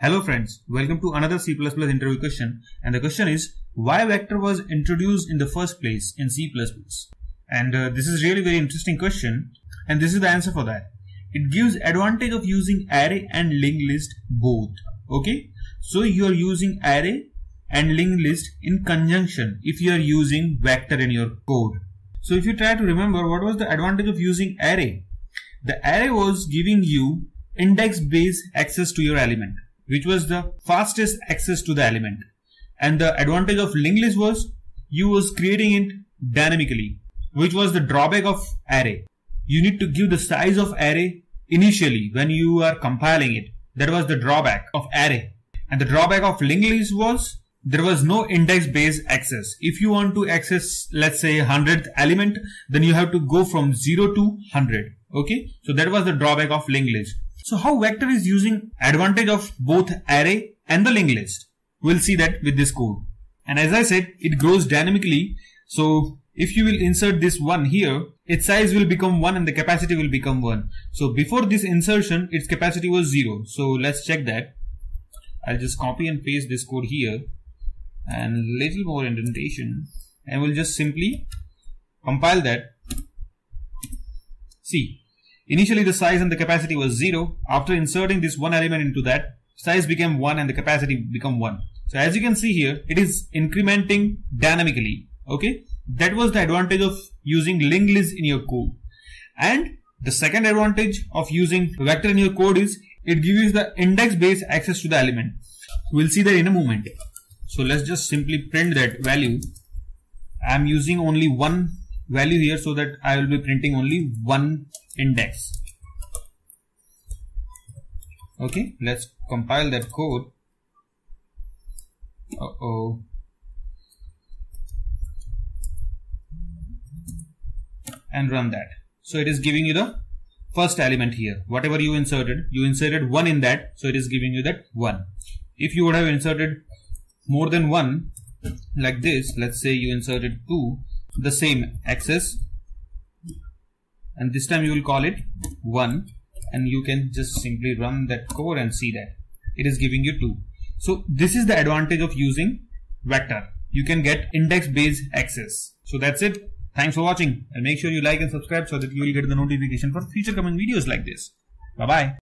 Hello friends, welcome to another C++ interview question, and the question is why vector was introduced in the first place in C++. And this is really very interesting question, and this is the answer for that. It gives advantage of using array and linked list both. Okay, so you are using array and linked list in conjunction if you are using vector in your code. So if you try to remember what was the advantage of using array, the array was giving you index based access to your element, which was the fastest access to the element. And the advantage of linked list was you was creating it dynamically, which was the drawback of array. You need to give the size of array initially when you are compiling it. That was the drawback of array. And the drawback of linked list was there was no index based access. If you want to access, let's say 100th element, then you have to go from 0 to 100. Okay. So that was the drawback of linked list. So how vector is using advantage of both array and the linked list? We'll see that with this code. And as I said, it grows dynamically. So if you will insert this one here, its size will become 1 and the capacity will become 1. So before this insertion, its capacity was 0. So let's check that. I'll just copy and paste this code here and little more indentation, and we'll just simply compile that. See, initially the size and the capacity was 0. After inserting this one element into that, size became 1 and the capacity become 1. So as you can see here, it is incrementing dynamically. Okay, that was the advantage of using linked list in your code. And the second advantage of using vector in your code is it gives you the index based access to the element. We'll see that in a moment. So let's just simply print that value. I'm using only one value here so that I will be printing only one index. Okay, let's compile that code. And run that. So it is giving you the first element here. Whatever you inserted one in that. So it is giving you that one. If you would have inserted more than one like this, let's say you inserted two, the same access, and this time you will call it one, and you can just simply run that code and see that it is giving you two. So this is the advantage of using vector. You can get index based access. So that's it. Thanks for watching, and make sure you like and subscribe so that you will get the notification for future coming videos like this. Bye bye.